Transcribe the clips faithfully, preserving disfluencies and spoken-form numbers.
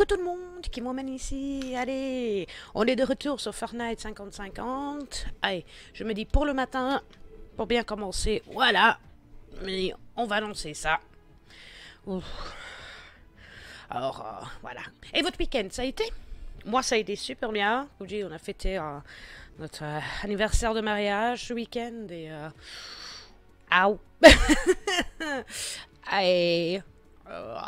que tout le monde qui m'emmène ici. Allez, on est de retour sur Fortnite cinquante cinquante. Allez, je me dis pour le matin, pour bien commencer, voilà. Mais on va lancer ça. Ouf. Alors, euh, voilà. Et votre week-end, ça a été? Moi, ça a été super bien. Comme je dis, on a fêté euh, notre euh, anniversaire de mariage ce week-end. Et... Euh... Aouh. Et... Euh...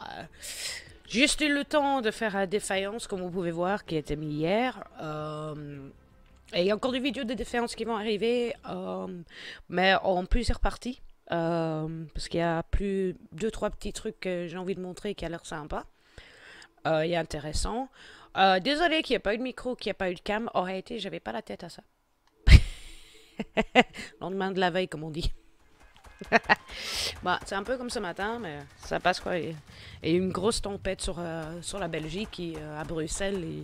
Juste eu le temps de faire la défaillance, comme vous pouvez voir, qui était mise hier. Euh, et il y a encore des vidéos de défaillance qui vont arriver, euh, mais en plusieurs parties. Euh, parce qu'il y a plus deux trois petits trucs que j'ai envie de montrer qui a l'air sympa euh, et intéressant. Euh, désolé qu'il n'y ait pas eu de micro, qu'il n'y ait pas eu de cam. En réalité, j'avais pas la tête à ça. Lendemain de la veille, comme on dit. Bah, c'est un peu comme ce matin, mais ça passe quoi. Et, et une grosse tempête sur, euh, sur la Belgique, et, euh, à Bruxelles. Et,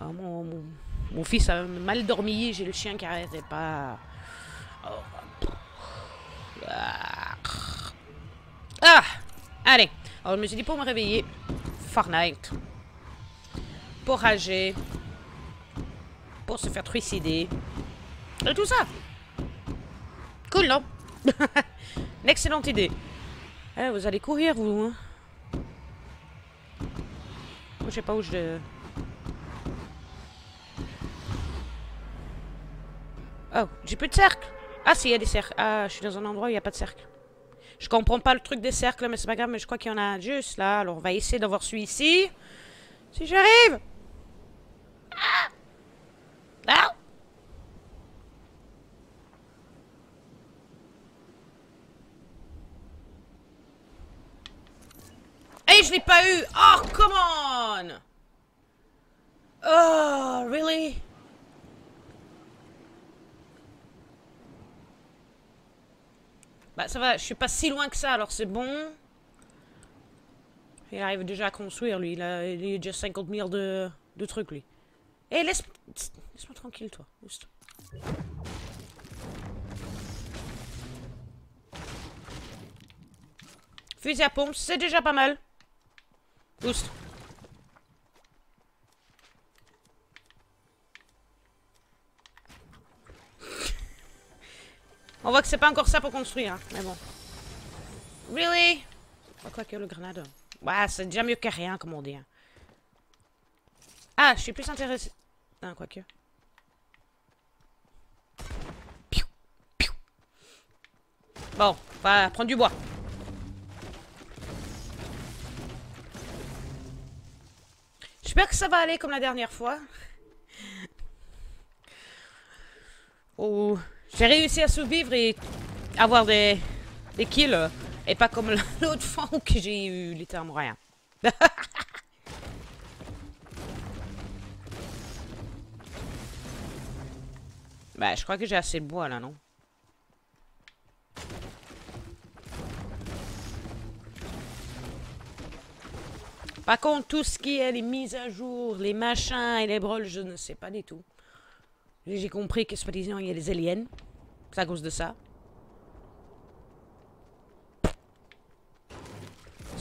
euh, mon, mon, mon fils a mal dormi, j'ai le chien qui arrêtait pas. Oh. Ah! Allez! Alors je me suis dit pour me réveiller, Fortnite. Pour rager. Pour se faire trucider. Et tout ça! Cool, non? Une excellente idée. Eh, vous allez courir, vous. Hein? Je sais pas où je... Oh, j'ai plus de cercle. Ah si, il y a des cercles. Ah, je suis dans un endroit où il n'y a pas de cercle. Je comprends pas le truc des cercles, mais c'est pas grave. Mais je crois qu'il y en a un juste là. Alors on va essayer d'avoir celui-ci. Si j'arrive. Ah. Ah. Et je l'ai pas eu. Oh, come on. Oh, really? Bah ça va, je suis pas si loin que ça, alors c'est bon. Il arrive déjà à construire, lui. Il a, il a déjà cinquante milliards de, de trucs, lui. Eh, laisse, laisse-moi tranquille, toi. Juste. Fusil à pompe, c'est déjà pas mal. Juste. On voit que c'est pas encore ça pour construire, hein. Mais bon. Really? Quoi que le grenade. Ouais, c'est déjà mieux que rien, comme on dit. Hein. Ah, je suis plus intéressé. Non, quoi que. Bon, on va prendre du bois. J'espère que ça va aller comme la dernière fois. Oh. J'ai réussi à survivre et avoir des, des kills. Et pas comme l'autre fois où j'ai eu littéralement rien. Bah, je crois que j'ai assez de bois là, non? Par contre, tout ce qui est les mises à jour, les machins et les brolles, je ne sais pas du tout. J'ai compris que, soi-disant, il y a les aliens. C'est à cause de ça.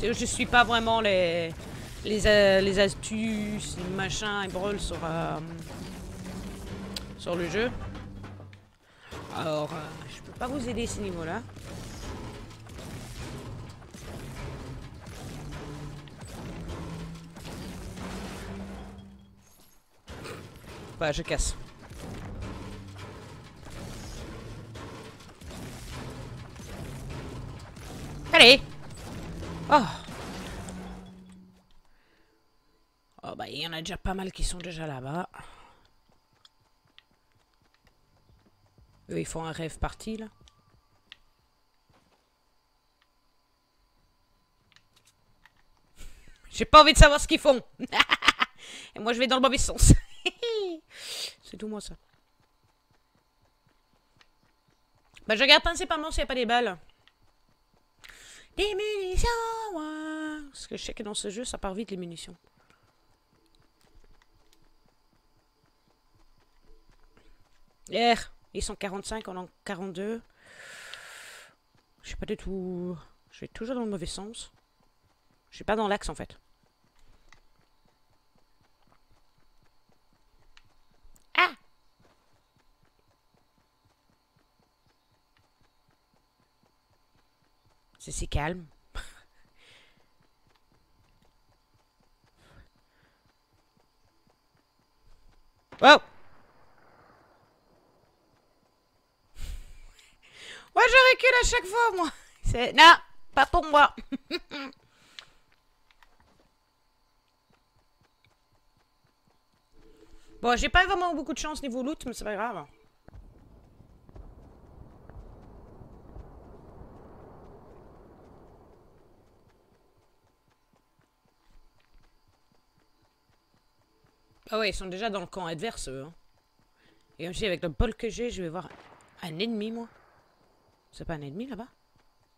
Je suis pas vraiment les les, euh, les astuces, les machins et brûles sur euh, sur le jeu. Alors, euh, je peux pas vous aider à ce niveau-là. Bah, je casse. Allez! Oh! Oh bah il y en a déjà pas mal qui sont déjà là-bas. Eux ils font un rêve parti là. J'ai pas envie de savoir ce qu'ils font. Et moi je vais dans le mauvais sens. C'est tout moi ça. Bah je regarde principalement s'il n'y a pas des balles. Des munitions, ouais. Parce que je sais que dans ce jeu, ça part vite les munitions. Hier, ils sont quarante-cinq, on en quarante-deux. Je sais pas du tout... Je vais toujours dans le mauvais sens. Je suis pas dans l'axe en fait. C'est calme. Wow! Ouais, je recule à chaque fois, moi. C'est... Non, pas pour moi. Bon, j'ai pas vraiment beaucoup de chance niveau loot, mais c'est pas grave. Ah ouais, ils sont déjà dans le camp adverse, eux. Hein. Et aussi, avec le bol que j'ai, je vais voir un ennemi, moi. C'est pas un ennemi, là-bas?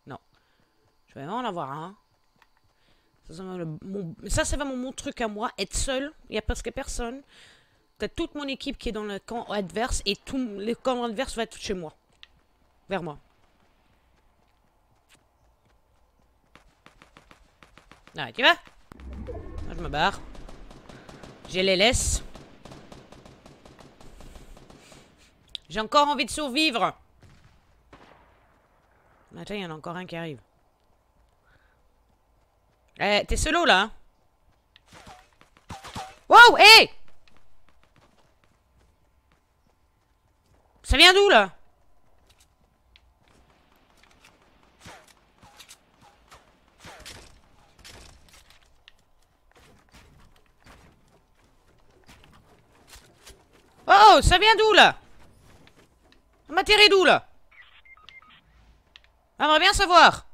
Non. Je vais vraiment en avoir un. Ça, ça va, le, mon, ça, ça va mon, mon truc à moi, être seul. Il n'y a presque personne. T'as toute mon équipe qui est dans le camp adverse, et tout le camp adverse va être chez moi. Vers moi. Allez, tu vas? Moi, je me barre. Je les laisse. J'ai encore envie de survivre. Attends, il y en a encore un qui arrive. Eh, t'es solo là. Wow, hé hey! Ça vient d'où là? Oh, ça vient d'où, là? On m'atterrit d'où, là? On va bien savoir.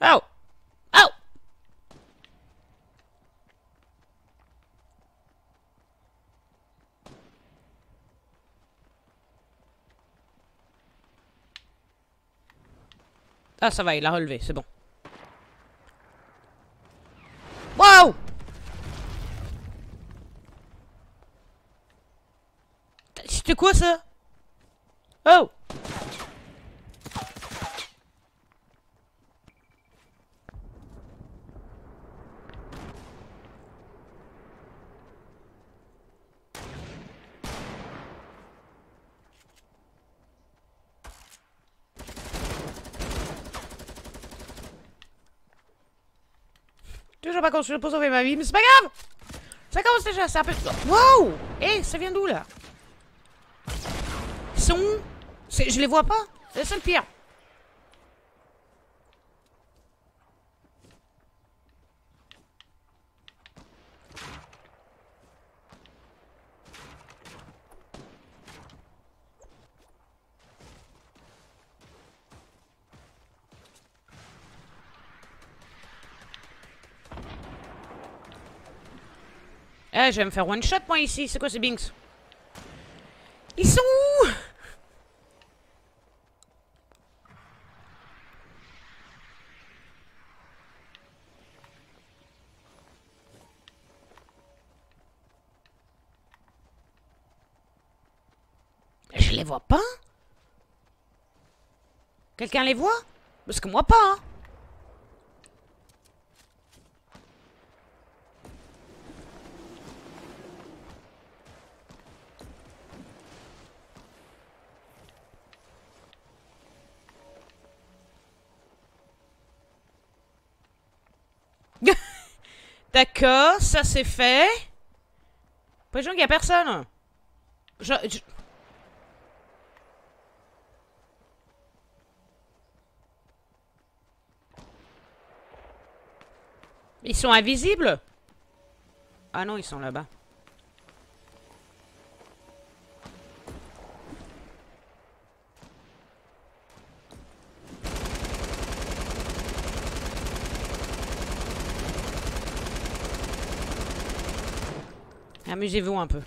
Oh! Oh! Ah, ça va, il a relevé, c'est bon. Wow! C'était quoi ça? Oh! Toujours pas construit pour sauver ma vie, mais c'est pas grave! Ça commence déjà, c'est un peu... Wow! Hé, hey, ça vient d'où, là? Ils sont où? Je les vois pas. C'est ça le pire. Eh, je vais me faire one shot moi ici. C'est quoi ces Binks? Ils sont où? Je les vois pas. Quelqu'un les voit? Parce que moi pas, hein. D'accord, ça c'est fait. Pas de gens, il n'y a personne. Je, je... Ils sont invisibles? Ah non, ils sont là-bas. Amusez-vous un peu.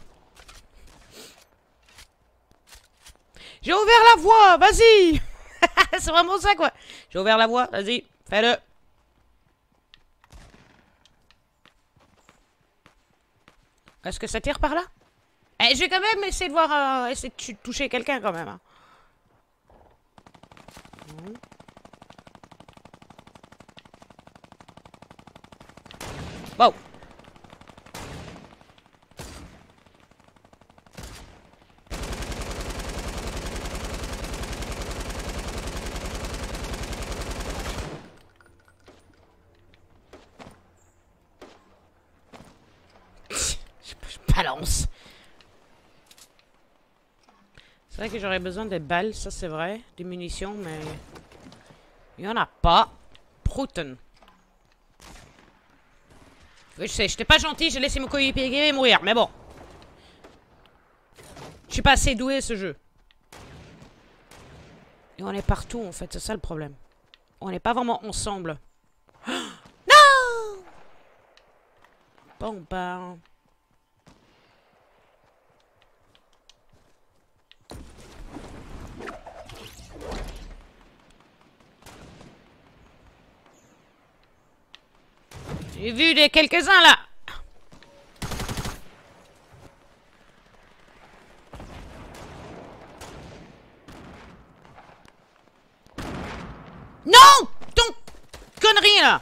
J'ai ouvert la voie, vas-y. C'est vraiment ça, quoi. J'ai ouvert la voie, vas-y, fais-le. Est-ce que ça tire par là? Eh, je vais quand même essayer de voir, euh, essayer de toucher quelqu'un, quand même. Hein. Mmh. Wow. balance. C'est vrai que j'aurais besoin des balles, ça c'est vrai. Des munitions, mais... il n'y en a pas. Prouten. Oui, je sais, j'étais pas gentil, j'ai laissé mon coéquipier mourir, mais bon. Je suis pas assez doué ce jeu. Et on est partout en fait, c'est ça le problème. On n'est pas vraiment ensemble. Oh non! Bon ben... j'ai vu des quelques-uns là. Non! Ton connerie là!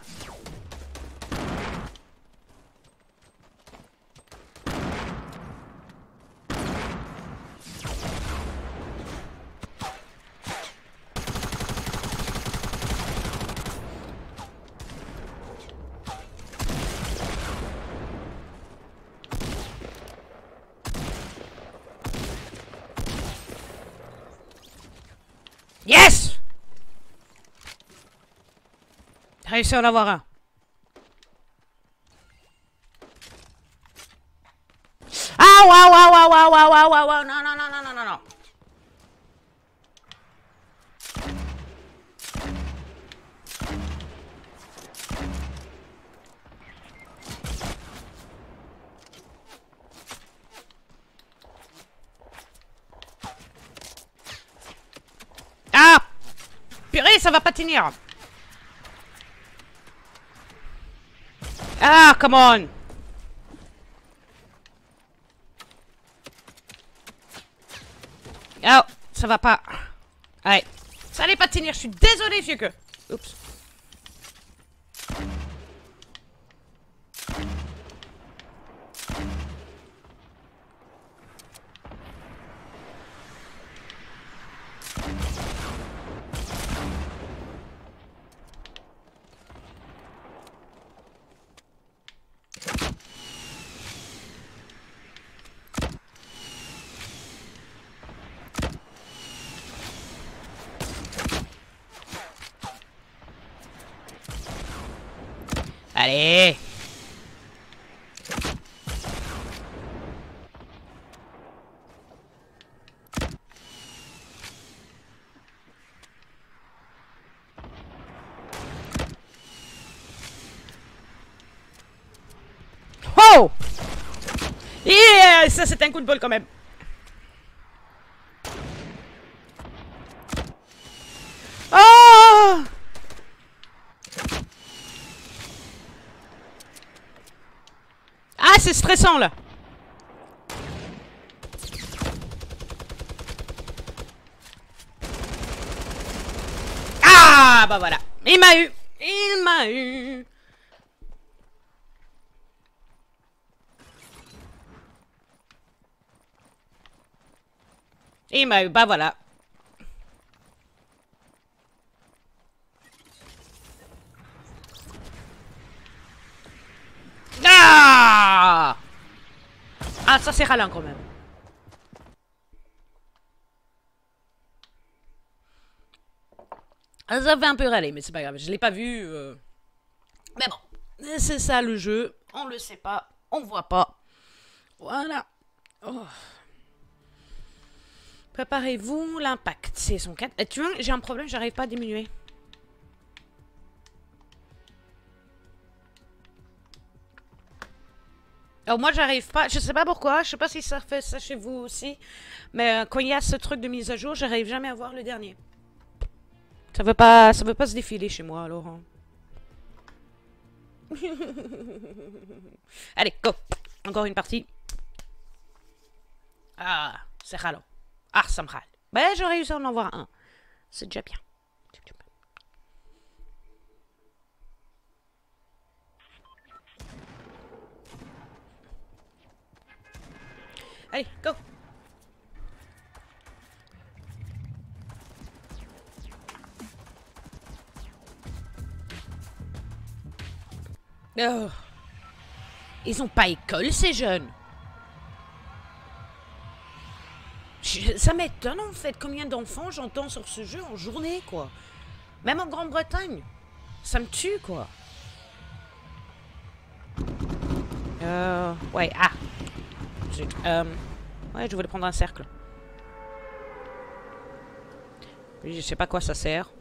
Yes! J'ai réussi à en avoir un. Ah waouh waouh waouh waouh waouh waouh waouh non non non non non non non. Purée, ça va pas tenir. Ah, come on. Oh, ça va pas. Allez. Ça allait pas tenir, je suis désolé, vieux que... oups. Allez! Oh! Yeah! Ça c'était un coup de bol quand même. C'est stressant là. Ah bah voilà. Il m'a eu. Il m'a eu. Il m'a eu. Bah voilà. Ah, ça c'est ralent quand même. Ça fait un peu râler, mais c'est pas grave. Je l'ai pas vu. Euh... Mais bon, c'est ça le jeu. On le sait pas, on voit pas. Voilà. Oh. Préparez-vous l'impact. C'est son quatre. Et tu vois, j'ai un problème, j'arrive pas à diminuer. Alors moi j'arrive pas, je sais pas pourquoi, je sais pas si ça fait ça chez vous aussi, mais euh, quand il y a ce truc de mise à jour, j'arrive jamais à voir le dernier. Ça veut pas, ça veut pas se défiler chez moi, Laurent. Allez, go. Encore une partie. Ah, c'est ralent. Ah, ça me râle. Ben j'ai réussi à en avoir un. C'est déjà bien. Allez, go! Oh. Ils ont pas école, ces jeunes! Je, ça m'étonne en fait combien d'enfants j'entends sur ce jeu en journée, quoi. Même en Grande-Bretagne. Ça me tue, quoi. Euh... Ouais, ah. Je, euh, ouais, je voulais prendre un cercle. Je sais pas quoi ça sert.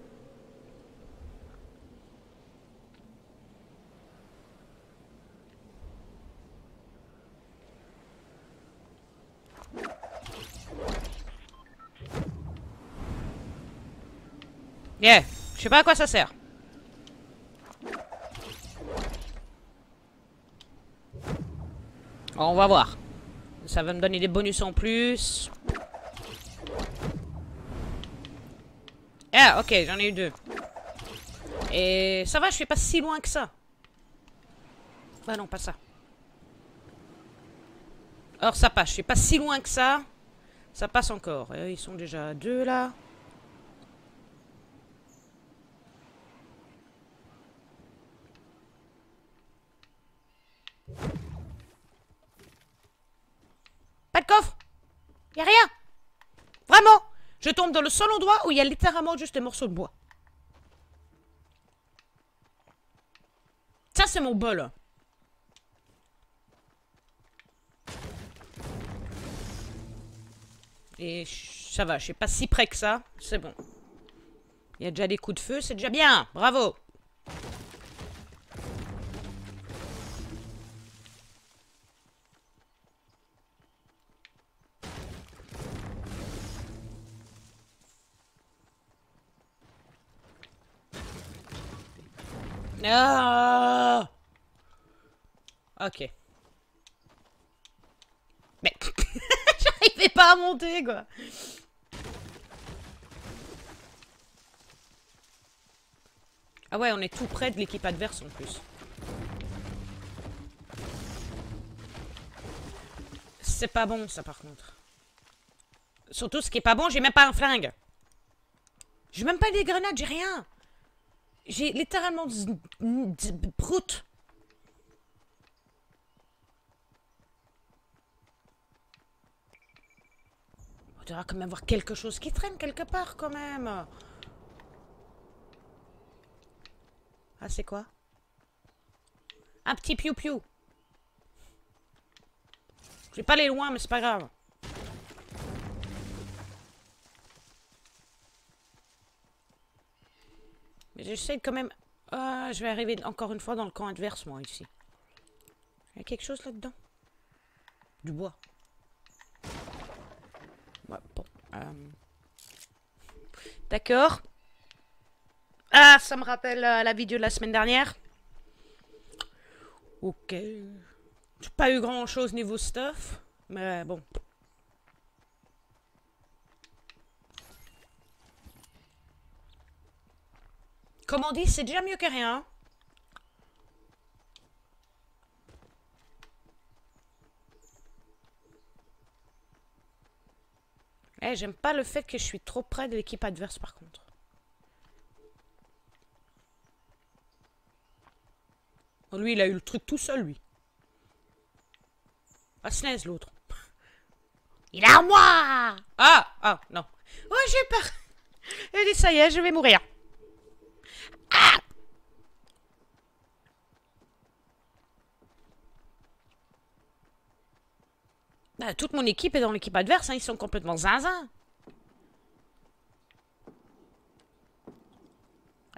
Yeah, je sais pas à quoi ça sert. On va voir. Ça va me donner des bonus en plus. Ah, ok, j'en ai eu deux. Et ça va, je suis pas si loin que ça. Bah non, pas ça. Or, ça passe, je suis pas si loin que ça. Ça passe encore. Et ils sont déjà à deux là. Pas de coffre. Y'a rien. Vraiment. Je tombe dans le seul endroit où il y a littéralement juste des morceaux de bois. Ça, c'est mon bol. Et ça va, je suis pas si près que ça. C'est bon. Il y a déjà des coups de feu, c'est déjà bien. Bravo. Ah, ok. Mais j'arrivais pas à monter, quoi. Ah ouais, on est tout près de l'équipe adverse en plus. C'est pas bon ça par contre. Surtout ce qui est pas bon, j'ai même pas un flingue. J'ai même pas des grenades, j'ai rien. J'ai littéralement prout. On devrait quand même avoir quelque chose qui traîne quelque part quand même. Ah, c'est quoi? Un petit piou-piou. Je vais pas aller loin mais c'est pas grave. Mais j'essaie quand même... Ah, je vais arriver encore une fois dans le camp adverse, moi, ici. Il y a quelque chose là-dedans? Du bois. Ouais, bon. Euh... D'accord. Ah, ça me rappelle euh, la vidéo de la semaine dernière. Ok. J'ai pas eu grand-chose niveau stuff, mais bon... Comme on dit, c'est déjà mieux que rien. Eh, j'aime pas le fait que je suis trop près de l'équipe adverse, par contre. Oh, lui, il a eu le truc tout seul, lui. Ah, S N E S, l'autre. Il est à moi! Ah! Ah, non. Oh, j'ai peur! Il dit, ça y est, je vais mourir. Ah! Bah, toute mon équipe est dans l'équipe adverse, hein, ils sont complètement zinzin.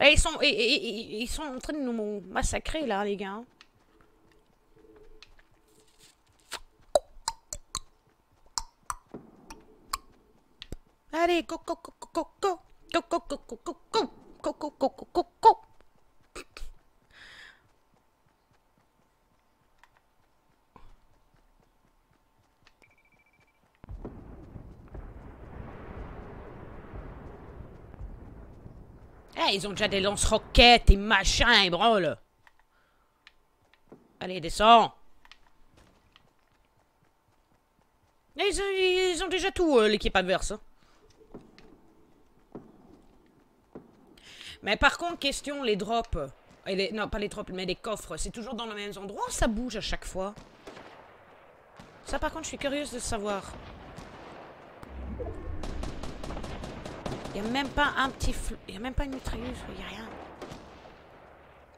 Et ils sont, et, et, et, ils sont en train de nous massacrer là, les gars. Allez, go go go go go go go go go go go. Coco, coco, coco. Eh, ils ont déjà des lance-roquettes et machin, ils branlent. Allez, descends. Ils, ils ont déjà tout, euh, l'équipe adverse. Hein. Mais par contre, question, les drops, et les, non pas les drops, mais les coffres, c'est toujours dans le même endroit ou ça bouge à chaque fois? Ça par contre, je suis curieuse de savoir. Il n'y a même pas un petit flou. Il n'y a même pas une mitrailleuse. Il n'y a rien.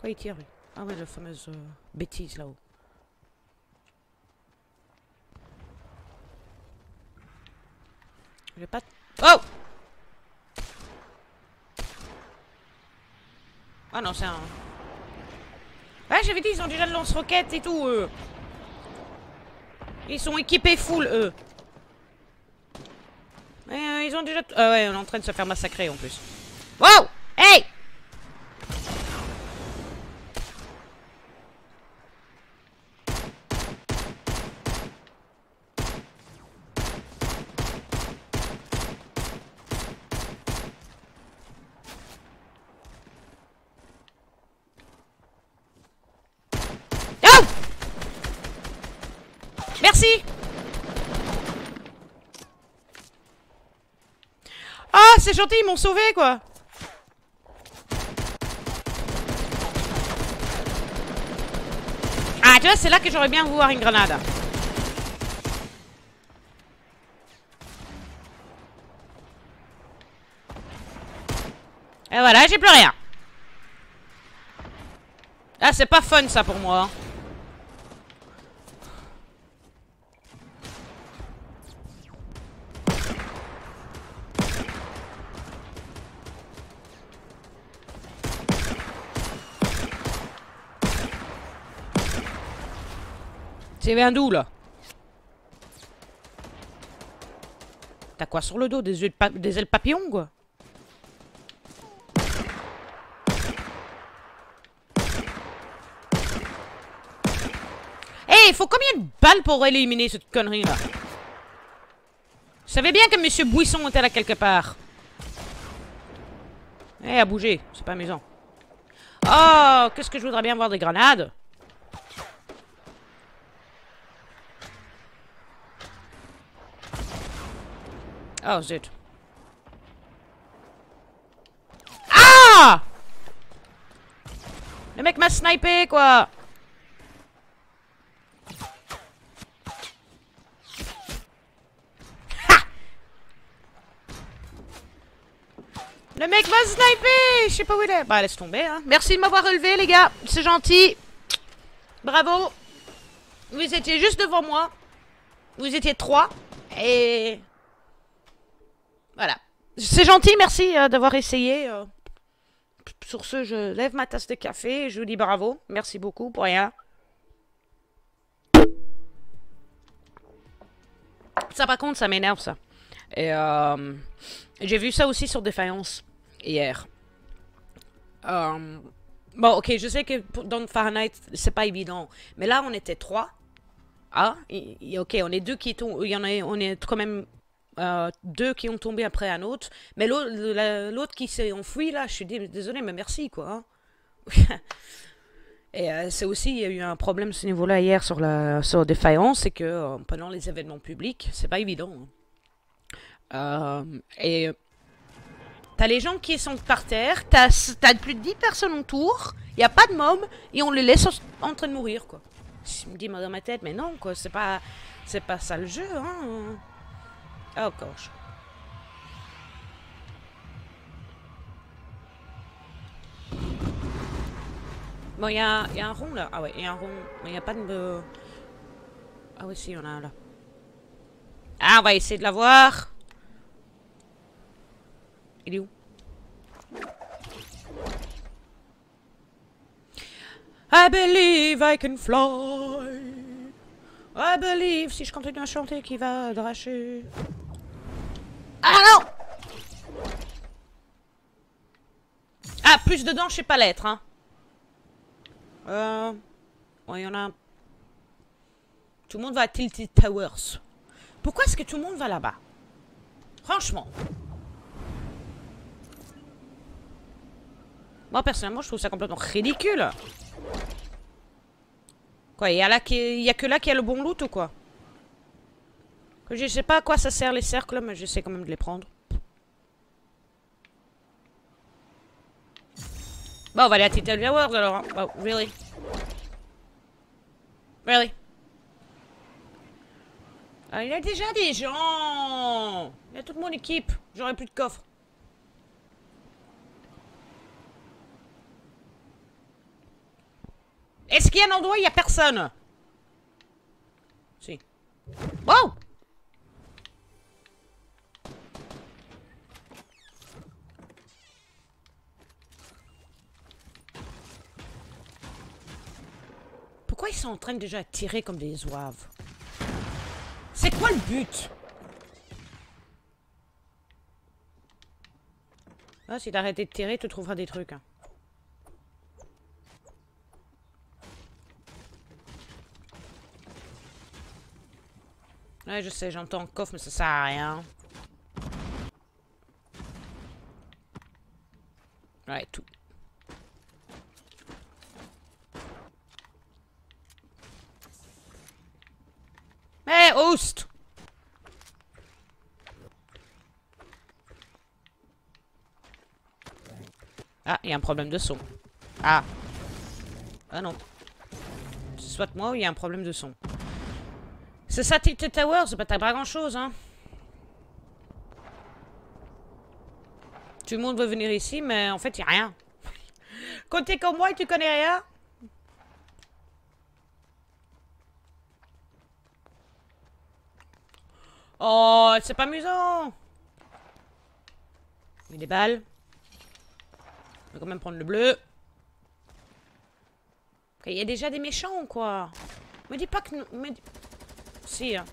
Quoi il tire lui? Ah ouais, la fameuse euh, bêtise là-haut. Je vais pas... Oh! Ah non, c'est un... Ouais, j'avais dit, ils ont déjà de lance-roquettes et tout, eux. Ils sont équipés full, eux. Et, euh, ils ont déjà... Ah ouais, on est en train de se faire massacrer, en plus. Wow! Hey! Merci. Ah, c'est gentil, ils m'ont sauvé quoi. Ah, tu vois, c'est là que j'aurais bien voulu voir une grenade. Et voilà, j'ai plus rien. Ah, c'est pas fun ça pour moi. C'est bien doux là. T'as quoi sur le dos? Des yeux de pa des ailes papillons quoi. Eh, hey, il faut combien de balles pour éliminer cette connerie là? Je savais bien que Monsieur Buisson était là quelque part. Eh, hey, à bouger, c'est pas amusant. Oh, qu'est-ce que je voudrais bien voir des grenades. Oh zut. Ah! Le mec m'a snipé quoi. Ha! Le mec m'a snipé. Je sais pas où il est. Bah laisse tomber hein. Merci de m'avoir relevé les gars. C'est gentil. Bravo. Vous étiez juste devant moi. Vous étiez trois. Et... voilà. C'est gentil, merci euh, d'avoir essayé. Euh, sur ce, je lève ma tasse de café et je vous dis bravo. Merci beaucoup pour rien. Ça, par contre, ça m'énerve, ça. Et euh, j'ai vu ça aussi sur Défaillance, hier. Euh, bon, ok, je sais que pour, dans Fahrenheit, c'est pas évident. Mais là, on était trois. Ah, et, et, ok, on est deux qui tombent. Il y en a, on est quand même... Euh, deux qui ont tombé après un autre, mais l'autre qui s'est enfui là, je suis désolée, mais merci quoi. Hein. Et euh, c'est aussi, il y a eu un problème à ce niveau-là hier sur la sur Défaillance, c'est que euh, pendant les événements publics, c'est pas évident. Hein. Euh, et t'as les gens qui sont par terre, t'as t'as plus de dix personnes autour, il y a pas de môme et on les laisse en, en train de mourir quoi. Je me dis dans ma tête, mais non quoi, c'est pas c'est pas ça le jeu. Hein. Oh gosh. Bon, il y, y a un rond là. Ah ouais, il y a un rond. Mais il n'y a pas de... Ah oui, si, il y en a un là. Ah, on va essayer de l'avoir. Il est où? I believe I can fly. I believe. Si je continue à chanter, qui va dracher. Ah non! Ah, plus dedans, je sais pas l'être, hein. Euh... Ouais, il y en a... Tout le monde va à Tilted Towers. Pourquoi est-ce que tout le monde va là-bas? Franchement. Moi, personnellement, je trouve ça complètement ridicule. Quoi, il y a là qui... y a que là qu'il y a le bon loot ou quoi? Je sais pas à quoi ça sert les cercles, mais j'essaie quand même de les prendre. Bon, on va aller à Titan World alors. Hein. Oh, really? Really? Ah, il y a déjà des gens! Il y a toute mon équipe. J'aurai plus de coffre. Est-ce qu'il y a un endroit où il n'y a personne? Si. Wow! Pourquoi ils sont en train de déjà tirer comme des zouaves? C'est quoi le but? Ah, si t'arrêtes de tirer, tu trouveras des trucs. Hein. Ouais, je sais, j'entends un coffre, mais ça sert à rien. Ouais, tout. Hey, host! Ah, il y a un problème de son. Ah. Ah non. Soit moi ou il y a un problème de son. C'est ça, Tilted Tower, ça peut être pas grand chose, hein. Tout le monde veut venir ici, mais en fait, il n'y a rien. Quand t'es comme moi et tu connais rien. Oh, c'est pas amusant. Mais des balles. On va quand même prendre le bleu. Il y a déjà des méchants, quoi. Me dis pas que... Me dis... Si, hein.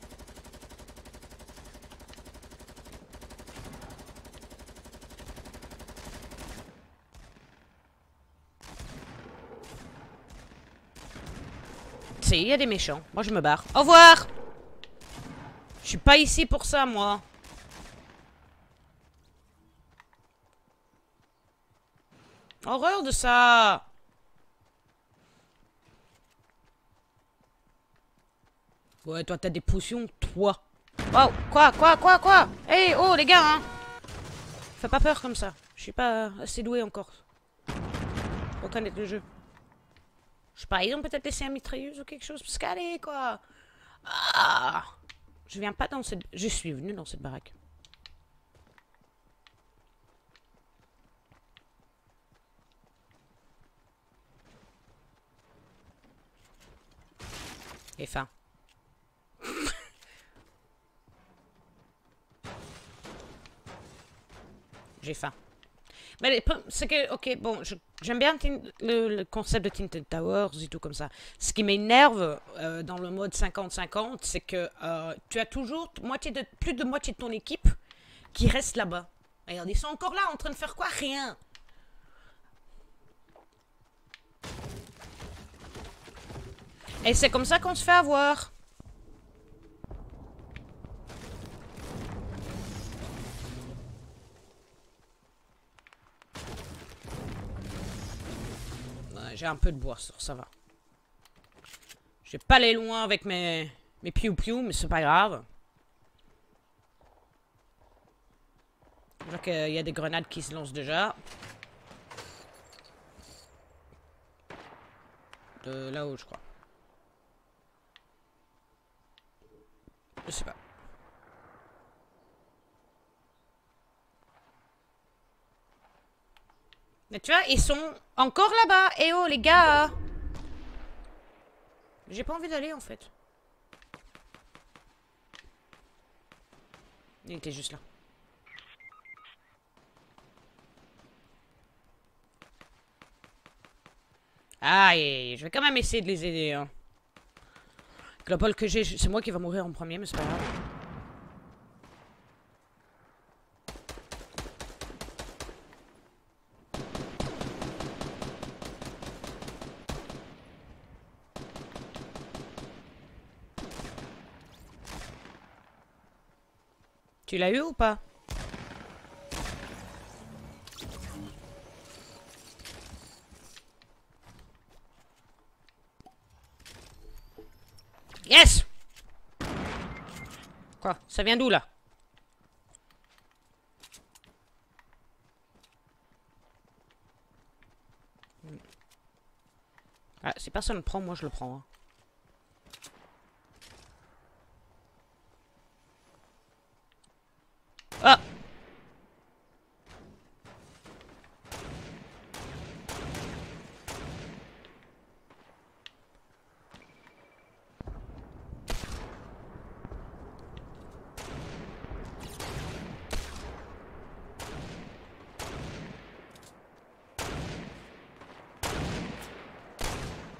Si, il y a des méchants. Moi, je me barre. Au revoir. Je suis pas ici pour ça, moi. Horreur de ça. Ouais, toi, t'as des potions, toi. Wow, quoi, quoi, quoi, quoi? Hé, hey, oh, les gars, hein. Fais pas peur comme ça. Je suis pas assez doué encore. Pour connaître le jeu. Je sais pas, ils ont peut-être laissé un mitrailleuse ou quelque chose. Parce qu'allez, quoi. Ah, je viens pas dans cette... Je suis venu dans cette baraque. Et fin. J'ai faim. Mais c'est que, ok, bon, j'aime bien le, le concept de Tinted Towers et tout comme ça. Ce qui m'énerve euh, dans le mode cinquante cinquante, c'est que euh, tu as toujours moitié de, plus de moitié de ton équipe qui reste là-bas. Regarde, ils sont encore là en train de faire quoi? Rien. Et c'est comme ça qu'on se fait avoir. J'ai un peu de bois sur ça, va. Je vais pas aller loin avec mes mes piou-piou, mais c'est pas grave. Je vois qu'il y a des grenades qui se lancent déjà. De là-haut, je crois. Je sais pas. Mais tu vois, ils sont encore là-bas. Eh oh, les gars! J'ai pas envie d'aller, en fait. Il était juste là. Aïe, je vais quand même essayer de les aider. Hein. Le bol que j'ai, c'est moi qui va mourir en premier, mais c'est pas grave. Tu l'as eu ou pas? Yes! Quoi? Ça vient d'où là? Ah, si personne le prend, moi je le prends. Hein.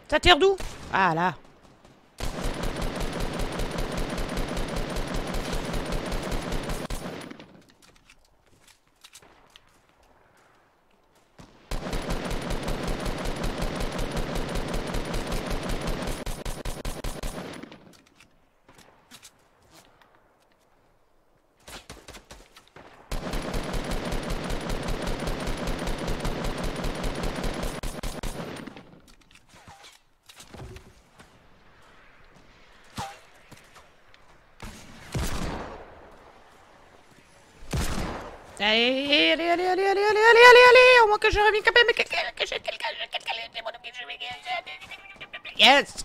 Ça tire d'où? Ah là. Allez, allez, allez, allez, allez, allez, allez, allez, au moins que je reviens quand même, que j'ai quelqu'un, j'ai quelqu'un, j'ai mon ami, je vais... Yes!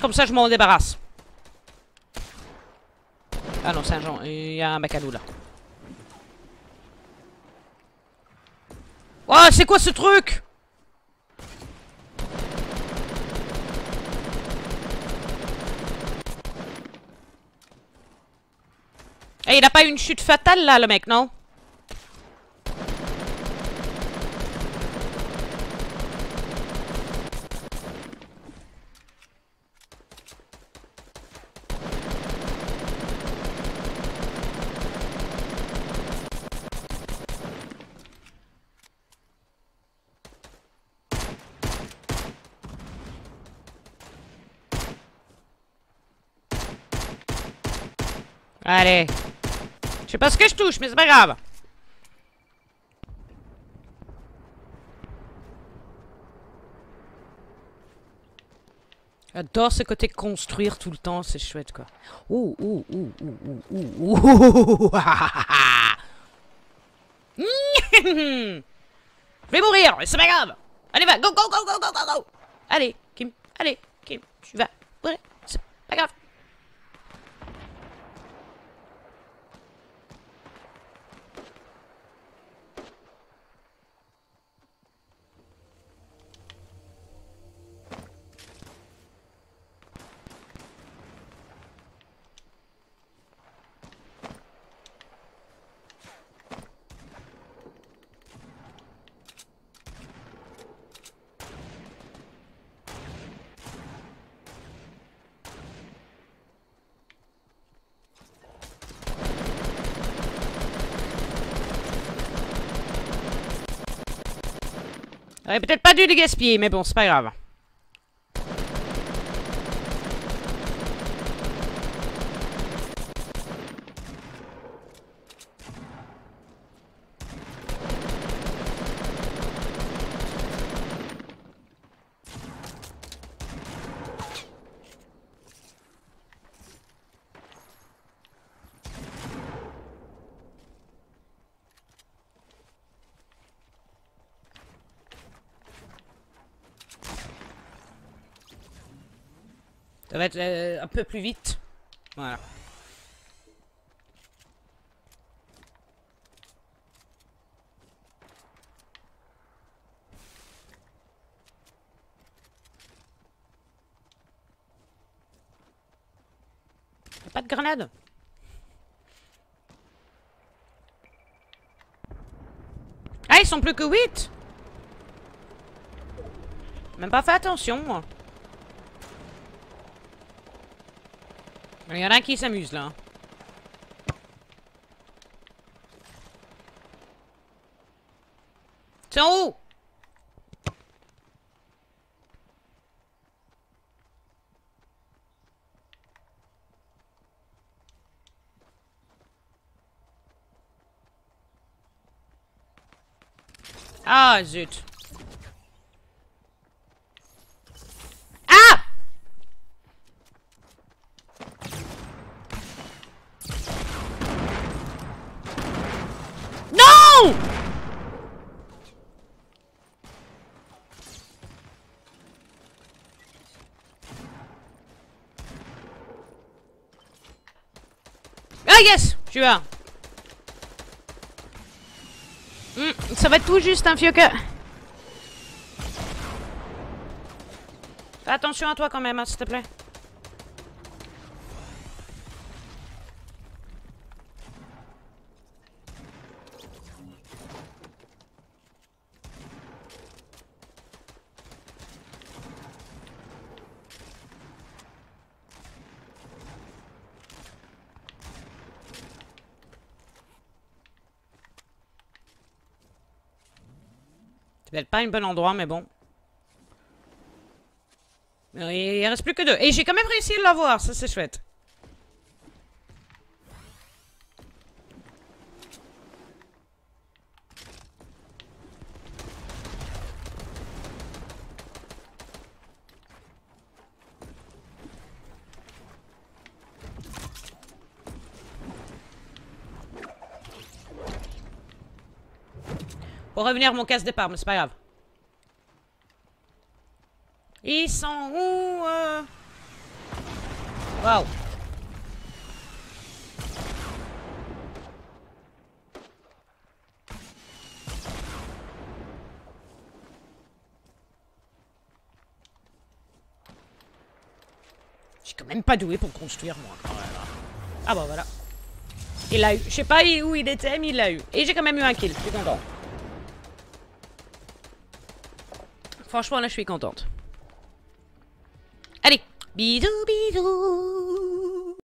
Comme ça, je m'en débarrasse. Ah non, c'est un genre, il y a un mec à nous, là. Oh, c'est quoi ce truc? Et il a pas une chute fatale là, le mec, non? Allez. Je sais pas ce que je touche, mais c'est pas grave. J'adore ce côté construire tout le temps, c'est chouette quoi. Ouh, ouh, ouh, ouh, ouh, ouh, ouh, ouh, je vais mourir, mais c'est pas grave. Allez, va, go, go, go, go, go, go. Allez, Kim, allez, Kim, tu vas mourir, c'est pas grave. J'aurais peut-être pas dû les gaspiller, mais bon, c'est pas grave. Ça va être euh, un peu plus vite. Voilà. Y a pas de grenade. Ah, ils sont plus que huit. Même pas fait attention, moi. Il y en a un qui s'amuse là. C'est en haut. Ah zut. Yes, tu vas. Mmh, ça va être tout juste un fioca. Fais attention à toi quand même, hein, s'il te plaît. peut-être pas un bon endroit, mais bon. Il reste plus que deux. Et j'ai quand même réussi à l'avoir, ça c'est chouette. Pour revenir mon casse départ, mais c'est pas grave. Ils sont où euh... Waouh. J'ai quand même pas doué pour construire moi. Ah bah voilà. Il l'a eu. Je sais pas où il était, mais il l'a eu. Et j'ai quand même eu un kill. Je suis content. Franchement, là, je suis contente. Allez, bisous, bisous.